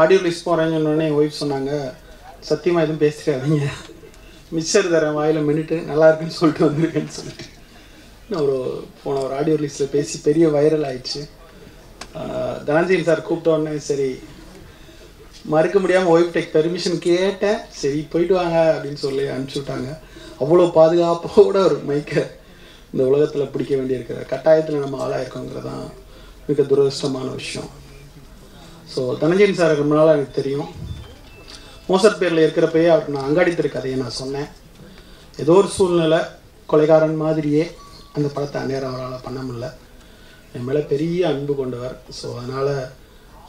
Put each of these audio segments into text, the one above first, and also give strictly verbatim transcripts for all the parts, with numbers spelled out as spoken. audio list for Arjun only wife sonanga. Sathi ma idum best karenge. Mixer daram ayila minute nalla irukku solittu vandirukken solittu. Na oru pona oru audio list la pesi periya viral aichu. Dhananjay sir koopta onne seri மறக்க முடியாம vibe take permission கேட்டேன் சரி போய்ட்டு வாங்க அப்படி சொல்லி அனுப்பிச்சுட்டாங்க அவ்வளவு பாதுகாப்போட ஒரு மைக்க இந்த உலகத்துல பிடிக்க வேண்டிய இருக்கிற கட்டாயத்துல நம்ம ஆளா இருக்கோம்ங்கறது தான் மிக துரதிஷ்டமான விஷயம் சோ தனஞ்சயன் சார் ரொம்ப நாளா எனக்கு தெரியும் மோசர் பேர்ல இருக்கறப்பவே அவருக்கு நான் அங்காடி தெரு கதையை நான் சொன்னேன் ஏதோ ஒரு சூழ்நிலை கொலைகாரன் மாதிரியே அந்த படத்தை நேரா அவரால பண்ண முடியல என் மேல பெரிய அன்பு கொண்டவர் சோ அதனால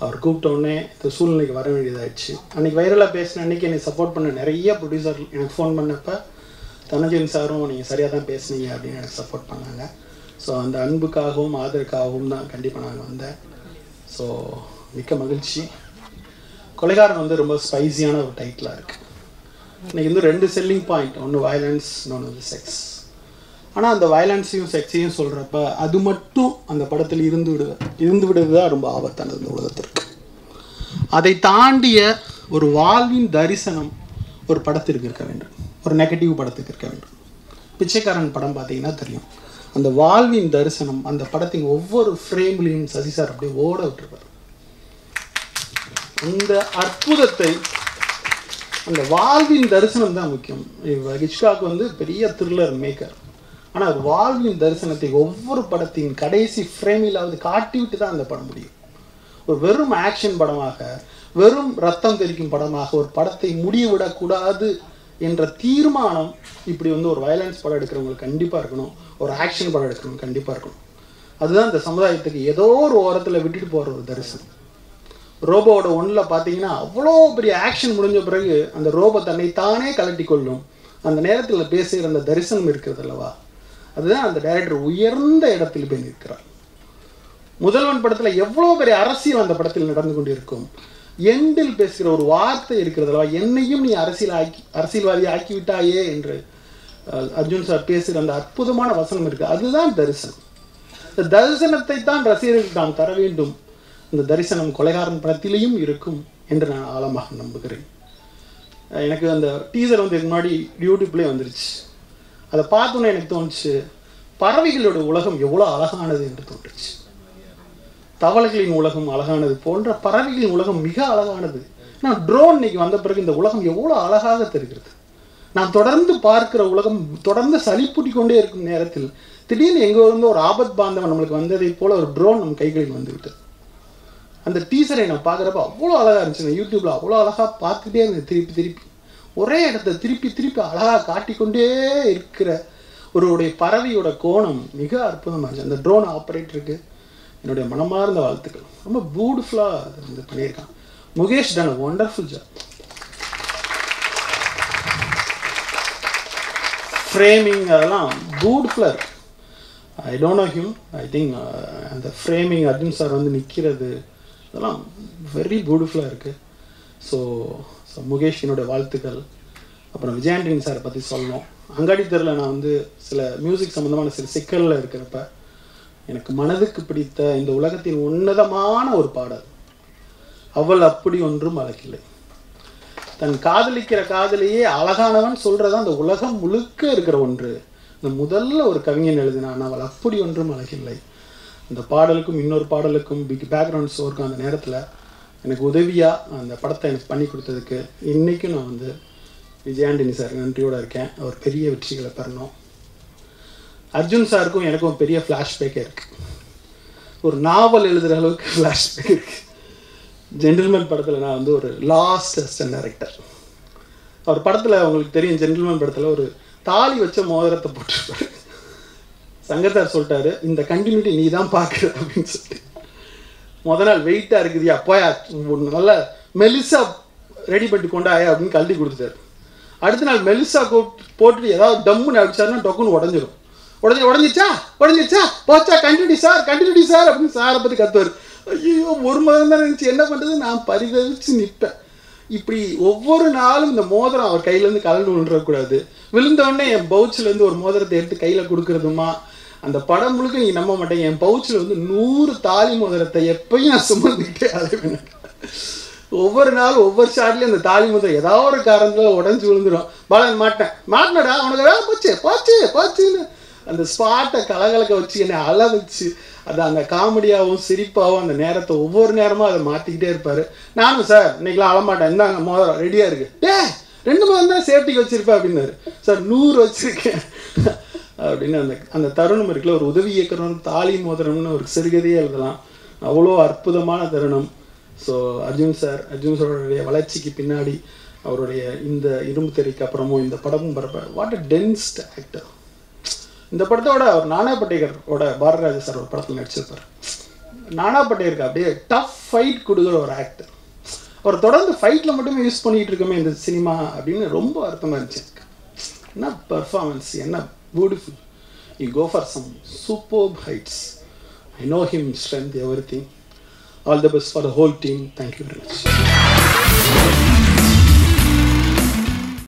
அவர் கூப்ட உடனே இந்த சூழ்நிலைக்கு வர வேண்டியதாயிடுச்சு அன்னைக்கு வைரலாக பேசின அன்னைக்கு என்னை சப்போர்ட் பண்ண நிறைய ப்ரொடியூசர் எனக்கு ஃபோன் பண்ணப்போ தனஞ்சயன் சாரும் நீங்கள் சரியாக தான் பேசுனீங்க அப்படின்னு எனக்கு சப்போர்ட் பண்ணாங்க ஸோ அந்த அன்புக்காகவும் ஆதரவுக்காகவும் தான் கண்டிப்பாக நான் வந்தேன் ஸோ மிக்க மகிழ்ச்சி கொலைகாரன் வந்து ரொம்ப ஸ்பைஸியான ஒரு டைட்டிலாக இருக்குது இன்னைக்கு வந்து ரெண்டு செல்லிங் பாயிண்ட் ஒன்று வயலன்ஸ் இன்னொன்று வந்து செக்ஸ் ஆனால் அந்த வயலன்ஸையும் செக்ஸையும் சொல்கிறப்ப அது மட்டும் அந்த படத்தில் இருந்து விடு இருந்து விடுவது தான் ரொம்ப ஆபத்தானது உலகத்திற்கு அதை தாண்டிய ஒரு வாழ்வின் தரிசனம் ஒரு படத்திற்கு இருக்க வேண்டும் ஒரு நெகட்டிவ் படத்துக்கு இருக்க வேண்டும் பிச்சைக்காரன் படம் பார்த்தீங்கன்னா தெரியும் அந்த வாழ்வின் தரிசனம் அந்த படத்தின் ஒவ்வொரு ஃப்ரேம்லையும் சசி சார் அப்படியே ஓட விட்டுருப்பார் இந்த அற்புதத்தை அந்த வாழ்வின் தரிசனம் தான் முக்கியம் ஹிச்காக் வந்து பெரிய த்ரில்லர் மேக்கர் ஆனா வாழ்வின் தரிசனத்தை ஒவ்வொரு படத்தின் கடைசி ஃப்ரேமிலாவது காட்டிவிட்டு தான் அந்த படம் முடியும் ஒரு வெறும் ஆக்ஷன் படமாக வெறும் ரத்தம் தெரிக்கும் படமாக ஒரு படத்தை முடிவிடக்கூடாது என்ற தீர்மானம் இப்படி வந்து ஒரு வயலன்ஸ் படம் எடுக்கிறவங்களுக்கு கண்டிப்பா இருக்கணும் ஒரு ஆக்ஷன் படம் எடுக்கிறவங்களுக்கு கண்டிப்பா இருக்கணும் அதுதான் இந்த சமுதாயத்துக்கு ஏதோ ஒரு ஓரத்தில் விட்டுட்டு போற ஒரு தரிசனம் ரோபோட ஒன்றில் பார்த்தீங்கன்னா அவ்வளோ பெரிய ஆக்ஷன் முடிஞ்ச பிறகு அந்த ரோபோ தன்னை தானே கலட்டி கொள்ளும் அந்த நேரத்தில் பேசுகிற அந்த தரிசனம் இருக்கிறது அல்லவா அதுதான் அந்த டைரக்டர் உயர்ந்த இடத்தில் போய் நிற்கிறார் முதல்வன் படத்தில் எவ்வளோ பெரிய அரசியல் அந்த படத்தில் நடந்து கொண்டிருக்கும் எண்டில் பேசுகிற ஒரு வார்த்தை இருக்கிறதா என்னையும் நீ அரசியல் ஆக்கி அரசியல்வாதி ஆக்கிவிட்டாயே என்று அர்ஜுன் சார் பேசுகிற அந்த அற்புதமான வசனம் இருக்குது அதுதான் தரிசனம் இந்த தரிசனத்தை தான் ரசிகர்கள் தான் தர வேண்டும் இந்த தரிசனம் கொலைகாரன் படத்திலையும் இருக்கும் என்று நான் ஆழமாக நம்புகிறேன் எனக்கு அந்த டீசர் வந்து முன்னாடி யூடியூப்லேயே வந்துருச்சு அதை பார்த்தோன்னே எனக்கு தோணுச்சு பறவைகளோட உலகம் எவ்வளோ அழகானது என்று தோன்றுச்சு தவளைகளின் உலகம் அழகானது போன்ற பறவைகளின் உலகம் மிக அழகானது நான் ட்ரோன் இன்னைக்கு வந்த பிறகு இந்த உலகம் எவ்வளோ அழகாக தெரிகிறது நான் தொடர்ந்து பார்க்கிற உலகம் தொடர்ந்து சளிப்பூட்டி கொண்டே இருக்கும் நேரத்தில் திடீர்னு எங்கே இருந்து ஒரு ஆபத் பாந்தவன் நம்மளுக்கு வந்ததை போல ஒரு ட்ரோன் நம்ம கைகளில் வந்துவிட்டது அந்த டீசரை நான் பார்க்குறப்ப அவ்வளோ அழகாக இருந்துச்சு நான் யூடியூப்பில் அவ்வளோ அழகாக பார்த்துட்டே இருந்தேன் திருப்பி திருப்பி ஒரே இடத்தை திருப்பி திருப்பி அழகாக காட்டிக்கொண்டே இருக்கிற ஒருவருடைய பறவையோட கோணம் மிக அற்புதமாச்சு அந்த ட்ரோன் ஆப்ரேட்டருக்கு என்னுடைய மனமார்ந்த வாழ்த்துக்கள் ரொம்ப பியூட்டிஃபுல்லாக இது பண்ணியிருக்கான் Mukesh done wonderful job framing அதெல்லாம் பியூட்டிஃபுல்லாக இருக்கு I don't know him I think அந்த ஃப்ரேமிங் அர்ஜுன் சார் வந்து நிற்கிறது அதெல்லாம் வெரி பியூட்டிஃபுல்லாக இருக்குது ஸோ ஸோ முகேஷ் என்னோடய வாழ்த்துக்கள் அப்புறம் விஜயாண்டின் சாரை பற்றி சொல்லணும் அங்காடி தெருவில் நான் வந்து சில மியூசிக் சம்மந்தமான சில சிக்கலில் இருக்கிறப்ப எனக்கு மனதுக்கு பிடித்த இந்த உலகத்தின் உன்னதமான ஒரு பாடல் அவள் அப்படி ஒன்றும் அழகில்லை தன் காதலிக்கிற காதலியே அழகானவன் சொல்கிறது அந்த உலகம் முழுக்க இருக்கிற ஒன்று இந்த முதல்ல ஒரு கவிஞன் எழுதினான் அவள் அப்படி ஒன்றும் அழகில்லை அந்த பாடலுக்கும் இன்னொரு பாடலுக்கும் பிக் பேக்ரவுண்ட் ஸ்கோருக்கும் அந்த நேரத்தில் எனக்கு உதவியாக அந்த படத்தை எனக்கு பண்ணி கொடுத்ததுக்கு இன்றைக்கும் நான் வந்து விஜயாண்டினி சார் நன்றியோடு இருக்கேன் அவர் பெரிய வெற்றிகளை பெறணும் அர்ஜுன் சாருக்கும் எனக்கும் பெரிய ஃப்ளாஷ்பேக்கே இருக்குது ஒரு நாவல் எழுதுகிற அளவுக்கு ஃப்ளாஷ்பேக் இருக்குது ஜென்டில்மேன் படத்தில் நான் வந்து ஒரு லாஸ்ட் அசிஸ்டன்ட் டைரக்டர் அவர் படத்தில் அவங்களுக்கு தெரியும் ஜென்டில்மேன் படத்தில் ஒரு தாலி வச்ச மோதிரத்தை போட்டிருப்பாரு சங்கர் சார் சொல்லிட்டாரு இந்த கண்டினியூட்டி நீ தான் பார்க்குற அப்படின்னு சொல்லிட்டு முத நாள் வெயிட்டாக இருக்குதுயா போயா நல்லா மெலிசா ரெடி பண்ணி கொண்டாயா அப்படின்னு கல்வி கொடுத்துட்டாரு அடுத்த நாள் மெலிசா போட்டுட்டு ஏதாவது டம்முன்னு அடிச்சாருன்னா டொக்குன்னு உடஞ்சிடும் உடஞ்சி உடஞ்சிச்சா உடஞ்சிச்சா போச்சா கண்டினியூட்டி சார் கண்டினியூட்டி சார் அப்படின்னு சாரை பற்றி கத்துவார் ஐயோ ஒரு மதம் தான் இருந்துச்சு என்ன பண்ணுறது நான் பரிதவிச்சு நிற்பேன் இப்படி ஒவ்வொரு நாளும் இந்த மோதிரம் அவர் கையிலேருந்து கலந்து விழுறக்கூடாது விழுந்தோடனே என் பவுச்சிலேருந்து ஒரு மோதிரத்தை எடுத்து கையில் கொடுக்குறதுமா அந்த படம் முழுக்க நீ நம்ப மாட்டேங்க என் பவுச்சில் வந்து நூறு தாலி மோதிரத்தை எப்பயும் நான் சுமந்துக்கிட்டே அழைவேன் Over and all over Charlie and the Tali was a hour current or Children. Balan Mata Matna on the Poche, Poche, Poche, and the Sparta Kalagachi and Alavichi, and the comedy of Siripa and the Narrath over Nerma, the Marty Dare Pere. Nam, sir, Nigla Alamata and the Mora Redia. Yeah, Rendamanda safety of Siripa winner. Sir, Nur and the Tarun Merclo, Rudavi Ekaran, Tali Modern or Sergei Elgana, Avolo Arpudamana Taranum. So, Arjun sir, Arjun sir, Valachi Pinadi, or in the Irumteri Kapramo, in the Padam Barba, what a dense actor. In the Padoda, Nana Patekar, or Barra sir, or personal actor. Nana Patekar, a tough fight could do or actor. Or Thodan the fight Lamatum used Pony to come in the cinema, I've been a rumbo Arthamanchek. Not performance, enough. Beautiful. You go for some superb heights. I know him, strength, everything. All the best for the whole team. Thank you very much.